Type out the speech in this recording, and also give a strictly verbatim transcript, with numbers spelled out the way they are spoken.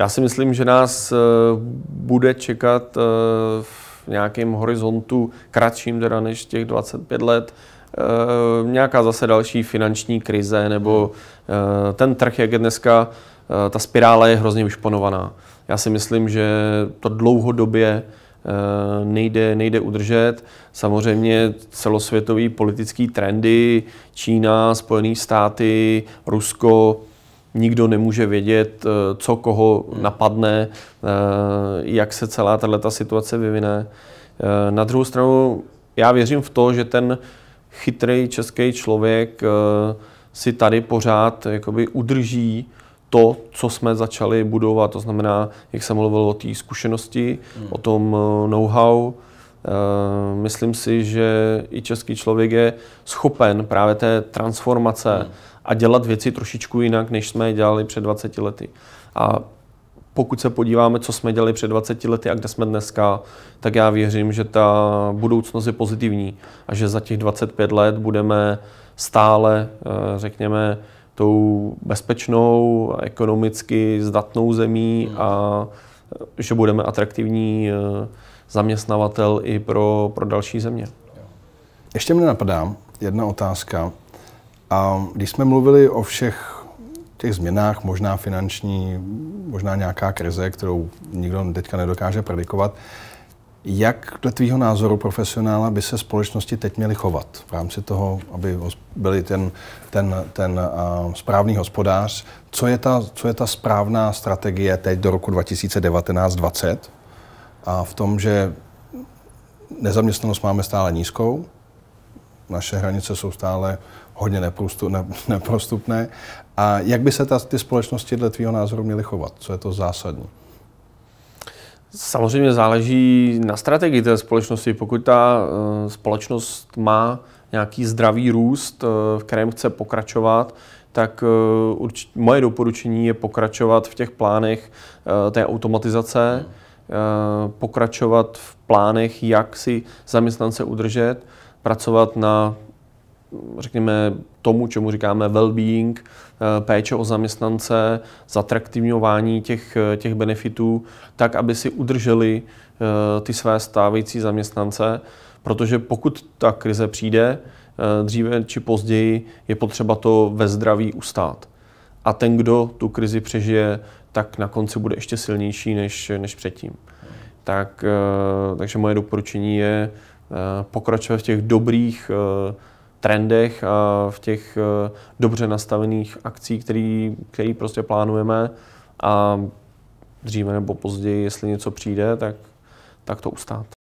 Já si myslím, že nás bude čekat v nějakém horizontu kratším teda než těch dvacet pět let nějaká zase další finanční krize, nebo ten trh, jak je dneska, ta spirála je hrozně vyšponovaná. Já si myslím, že to dlouhodobě nejde, nejde udržet. Samozřejmě celosvětové politické trendy, Čína, Spojené státy, Rusko, nikdo nemůže vědět, co koho napadne, jak se celá tato situace vyvine. Na druhou stranu já věřím v to, že ten chytrý český člověk si tady pořád jakoby udrží to, co jsme začali budovat. To znamená, jak jsem mluvil o té zkušenosti, hmm. o tom know-how. Myslím si, že i český člověk je schopen právě té transformace hmm. a dělat věci trošičku jinak, než jsme je dělali před dvaceti lety. A pokud se podíváme, co jsme dělali před dvaceti lety a kde jsme dneska, tak já věřím, že ta budoucnost je pozitivní a že za těch dvacet pět let budeme stále, řekněme, tou bezpečnou, ekonomicky zdatnou zemí a že budeme atraktivní zaměstnavatel i pro, pro další země. Ještě mě napadá jedna otázka. A když jsme mluvili o všech těch změnách, možná finanční, možná nějaká krize, kterou nikdo teďka nedokáže predikovat, jak dle tvýho názoru profesionála by se společnosti teď měly chovat v rámci toho, aby byli ten, ten, ten uh, správný hospodář? Co je ta, co je ta správná strategie teď do roku dva tisíce devatenáct dvacet? A v tom, že nezaměstnanost máme stále nízkou, naše hranice jsou stále hodně neprostupné. A jak by se ta, ty společnosti dle tvýho názoru měly chovat? Co je to zásadní? Samozřejmě záleží na strategii té společnosti. Pokud ta společnost má nějaký zdravý růst, v kterém chce pokračovat, tak moje doporučení je pokračovat v těch plánech té automatizace, pokračovat v plánech, jak si zaměstnance udržet, pracovat na, řekněme, tomu, čemu říkáme well-being, péče o zaměstnance, zatraktivňování těch, těch benefitů, tak, aby si udrželi ty své stávající zaměstnance, protože pokud ta krize přijde, dříve či později je potřeba to ve zdraví ustát. A ten, kdo tu krizi přežije, tak na konci bude ještě silnější než, než předtím. Tak, takže moje doporučení je pokračovat v těch dobrých trendech a v těch dobře nastavených akcích, který, který prostě plánujeme, a dříve nebo později, jestli něco přijde, tak, tak to ustát.